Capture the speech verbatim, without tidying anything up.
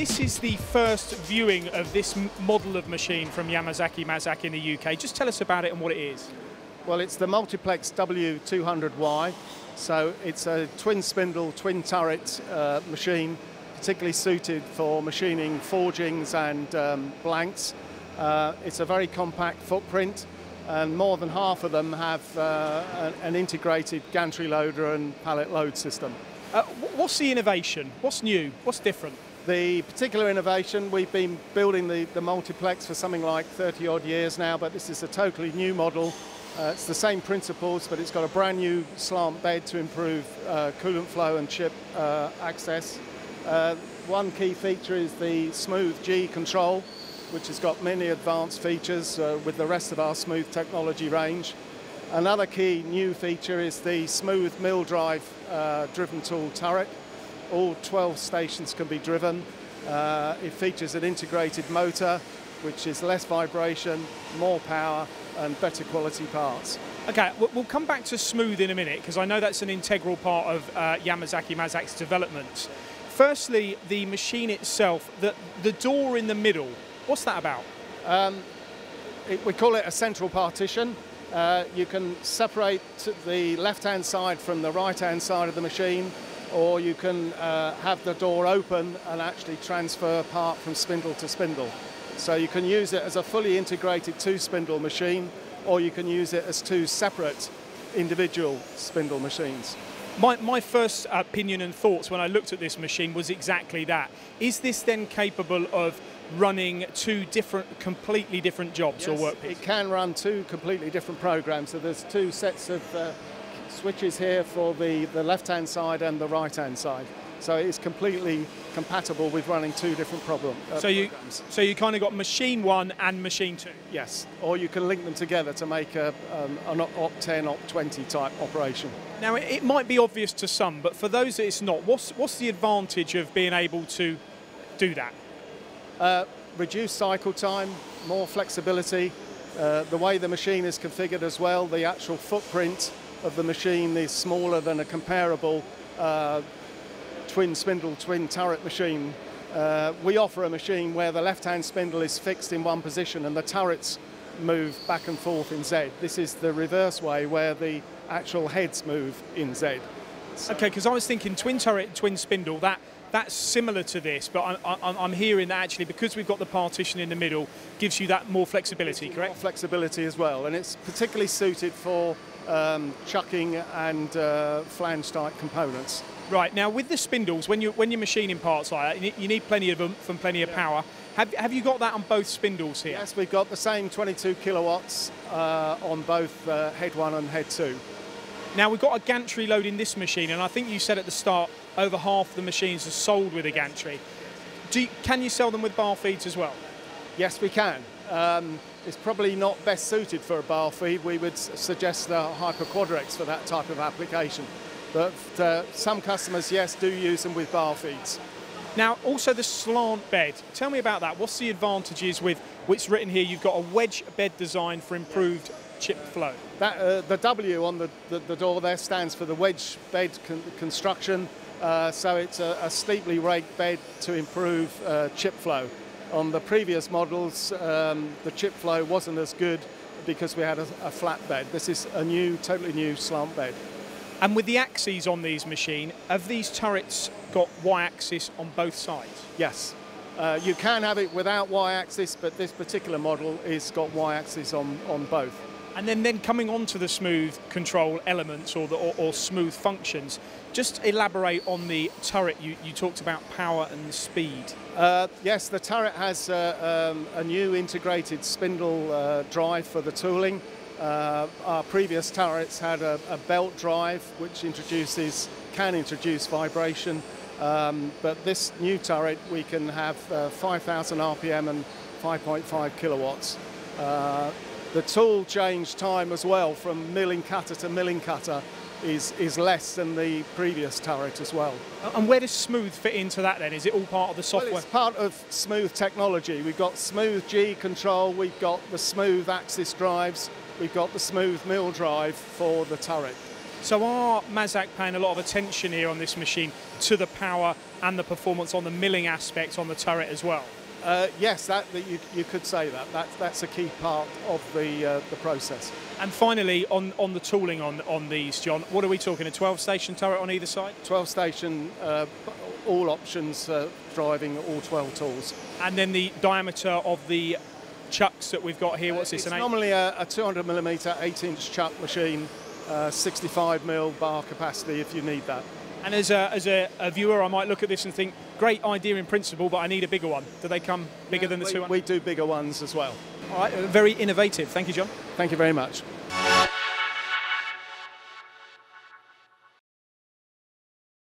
This is the first viewing of this model of machine from Yamazaki Mazak in the U K. Just tell us about it and what it is. Well, it's the Multiplex W two hundred Y. So it's a twin spindle, twin turret uh, machine, particularly suited for machining forgings and um, blanks. Uh, it's a very compact footprint, and more than half of them have uh, an integrated gantry loader and pallet load system. Uh, what's the innovation? What's new? What's different? The particular innovation, we've been building the, the multiplex for something like thirty odd years now, but this is a totally new model. Uh, it's the same principles, but it's got a brand new slant bed to improve uh, coolant flow and chip uh, access. Uh, one key feature is the Smooth G control, which has got many advanced features uh, with the rest of our Smooth technology range. Another key new feature is the Smooth mill drive uh, driven tool turret. All twelve stations can be driven. Uh, it features an integrated motor, which is less vibration, more power, and better quality parts. Okay, we'll come back to Smooth in a minute, because I know that's an integral part of uh, Yamazaki Mazak's development. Firstly, the machine itself, the, the door in the middle, what's that about? Um, it, we call it a central partition. Uh, you can separate the left-hand side from the right-hand side of the machine, or you can uh, have the door open and actually transfer part from spindle to spindle. So you can use it as a fully integrated two-spindle machine, or you can use it as two separate individual spindle machines. My, my first opinion and thoughts when I looked at this machine was exactly that. Is this then capable of running two different, completely different jobs? Yes, or workpieces? It can run two completely different programs. So there's two sets of uh, switches here for the, the left-hand side and the right-hand side. So it's completely compatible with running two different problem, uh, so you, programs. So you kind of got machine one and machine two? Yes, or you can link them together to make a, um, an op ten, op twenty type operation. Now it, it might be obvious to some, but for those that it's not, what's, what's the advantage of being able to do that? Uh, reduced cycle time, more flexibility, uh, the way the machine is configured as well, the actual footprint of the machine is smaller than a comparable uh, twin spindle, twin turret machine. Uh, we offer a machine where the left-hand spindle is fixed in one position and the turrets move back and forth in Z. This is the reverse way, where the actual heads move in Z. So. Okay, because I was thinking twin turret, twin spindle, that, that's similar to this, but I'm, I'm, I'm hearing that actually, because we've got the partition in the middle, gives you that more flexibility, correct? More flexibility as well, and it's particularly suited for Um, chucking and uh, flange type components. Right, now with the spindles, when you when you're machining parts like that, you need, you need plenty of them from plenty of yeah. power. Have, have you got that on both spindles here? Yes, we've got the same twenty-two kilowatts uh, on both uh, head one and head two. Now we've got a gantry load in this machine, and I think you said at the start over half the machines are sold with a gantry. Do you, can you sell them with bar feeds as well? Yes, we can. Um, it's probably not best suited for a bar feed. We would suggest the HyperQuadrex for that type of application. But uh, some customers, yes, do use them with bar feeds. Now, also the slant bed. Tell me about that. What's the advantages with what's written here? You've got a wedge bed design for improved chip flow. That, uh, the W on the, the, the door there stands for the wedge bed con construction. Uh, so it's a, a steeply raked bed to improve uh, chip flow. On the previous models, um, the chip flow wasn't as good because we had a, a flat bed. This is a new, totally new slant bed. And with the axes on these machine, have these turrets got Y-axis on both sides? Yes. Uh, you can have it without Y-axis, but this particular model is got Y-axis on, on both. And then, then coming on to the smooth control elements or, the, or, or smooth functions, just elaborate on the turret. You, you talked about power and speed. Uh, yes, the turret has uh, um, a new integrated spindle uh, drive for the tooling. Uh, our previous turrets had a, a belt drive, which introduces, can introduce vibration. Um, but this new turret, we can have uh, five thousand R P M and five point five kilowatts. Uh, The tool change time as well, from milling cutter to milling cutter, is, is less than the previous turret as well. And where does Smooth fit into that then? Is it all part of the software? Well, it's part of Smooth technology. We've got Smooth G control, we've got the Smooth axis drives, we've got the Smooth mill drive for the turret. So are Mazak paying a lot of attention here on this machine to the power and the performance on the milling aspect on the turret as well? Uh, yes, that, that you, you could say that. that. That's a key part of the uh, the process. And finally, on, on the tooling on, on these, John, what are we talking, a twelve-station turret on either side? twelve-station, uh, all options uh, driving, all twelve tools. And then the diameter of the chucks that we've got here, what's uh, this? It's normally a two hundred millimetre, eight-inch chuck machine, uh, sixty-five mil bar capacity if you need that. And as a, as a, a viewer, I might look at this and think, great idea in principle, but I need a bigger one. Do they come bigger yeah, than the we, two hundred? We do bigger ones as well. All right, very innovative. Thank you, John. Thank you very much.